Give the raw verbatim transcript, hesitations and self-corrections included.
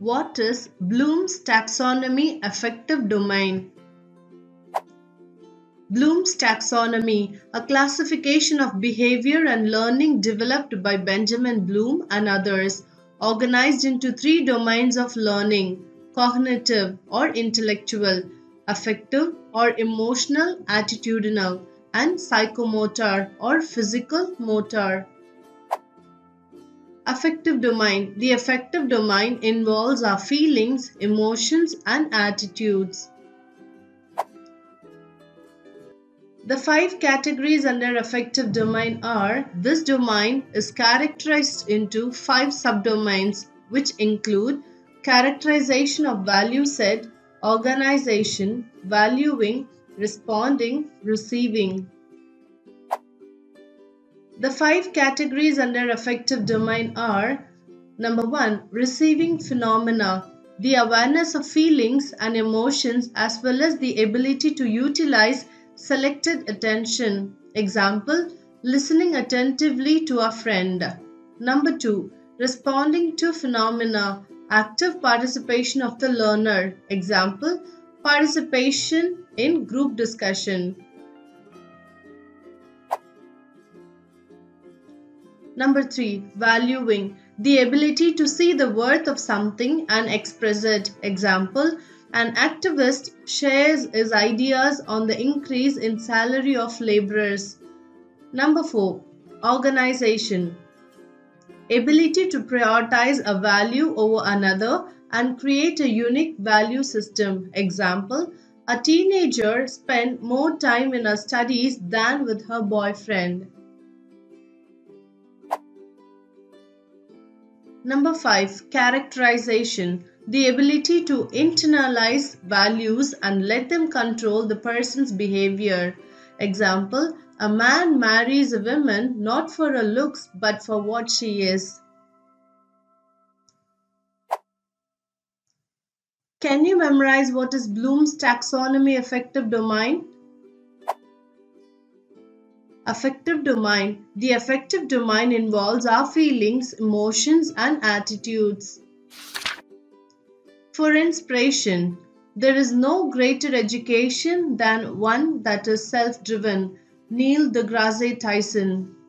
What is Bloom's Taxonomy Affective Domain? Bloom's Taxonomy, a classification of behavior and learning developed by Benjamin Bloom and others, organized into three domains of learning: cognitive or intellectual, affective or emotional attitudinal, and psychomotor or physical motor. Affective domain. The affective domain involves our feelings, emotions, and attitudes. The five categories under affective domain are: this domain is characterized into five subdomains, which include characterization of value set, organization, valuing, responding, receiving. The five categories under affective domain are: number one, receiving phenomena, the awareness of feelings and emotions as well as the ability to utilize selected attention. Example, listening attentively to a friend. Number two, responding to phenomena, active participation of the learner. Example, participation in group discussion. Number three, valuing, the ability to see the worth of something and express it. Example, an activist shares his ideas on the increase in salary of laborers. Number four, organization, ability to prioritize a value over another and create a unique value system. Example, a teenager spent more time in her studies than with her boyfriend. Number five, characterization, the ability to internalize values and let them control the person's behavior. Example, a man marries a woman not for her looks but for what she is. Can you memorize what is Bloom's Taxonomy Affective Domain? Affective domain. The affective domain involves our feelings, emotions, and attitudes. For inspiration, there is no greater education than one that is self-driven. Neil DeGrasse Tyson.